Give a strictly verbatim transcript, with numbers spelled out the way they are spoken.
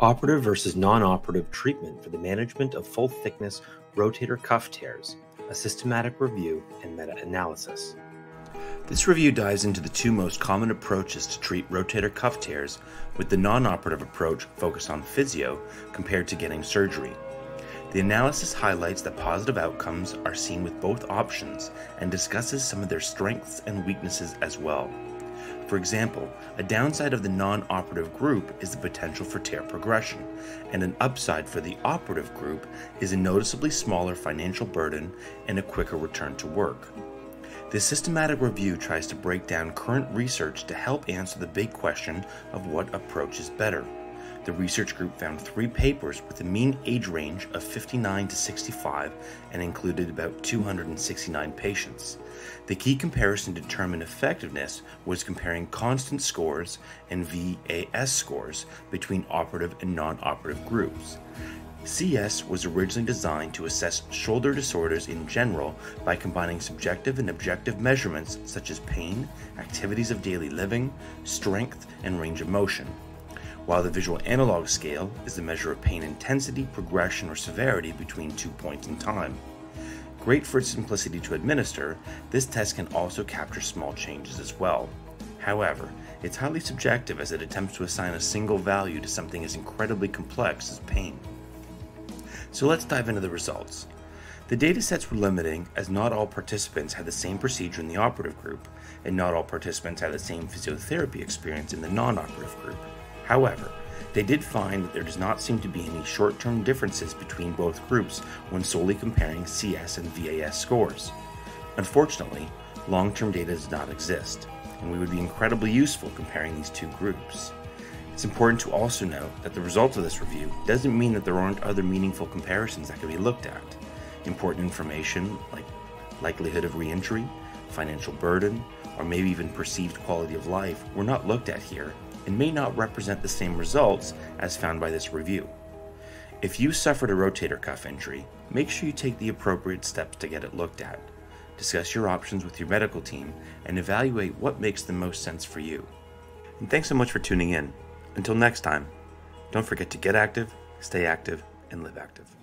Operative versus non-operative treatment for the management of full-thickness rotator cuff tears, a systematic review and meta-analysis. This review dives into the two most common approaches to treat rotator cuff tears, with the non-operative approach focused on physio compared to getting surgery. The analysis highlights that positive outcomes are seen with both options and discusses some of their strengths and weaknesses as well. For example, a downside of the non-operative group is the potential for tear progression, and an upside for the operative group is a noticeably smaller financial burden and a quicker return to work. This systematic review tries to break down current research to help answer the big question of what approach is better. The research group found three papers with a mean age range of fifty-nine to sixty-five and included about two hundred sixty-nine patients. The key comparison to determine effectiveness was comparing constant scores and V A S scores between operative and non-operative groups. C S was originally designed to assess shoulder disorders in general by combining subjective and objective measurements such as pain, activities of daily living, strength, and range of motion. While the visual analog scale is the measure of pain intensity, progression, or severity between two points in time. Great for its simplicity to administer, this test can also capture small changes as well. However, it's highly subjective as it attempts to assign a single value to something as incredibly complex as pain. So let's dive into the results. The datasets were limiting as not all participants had the same procedure in the operative group, and not all participants had the same physiotherapy experience in the non-operative group. However, they did find that there does not seem to be any short-term differences between both groups when solely comparing C S and V A S scores. Unfortunately, long-term data does not exist, and we would be incredibly useful comparing these two groups. It's important to also note that the results of this review doesn't mean that there aren't other meaningful comparisons that can be looked at. Important information like likelihood of re-entry, financial burden, or maybe even perceived quality of life were not looked at here, and may not represent the same results as found by this review. If you suffered a rotator cuff injury, make sure you take the appropriate steps to get it looked at. Discuss your options with your medical team and evaluate what makes the most sense for you. And thanks so much for tuning in. Until next time, don't forget to get active, stay active, and live active.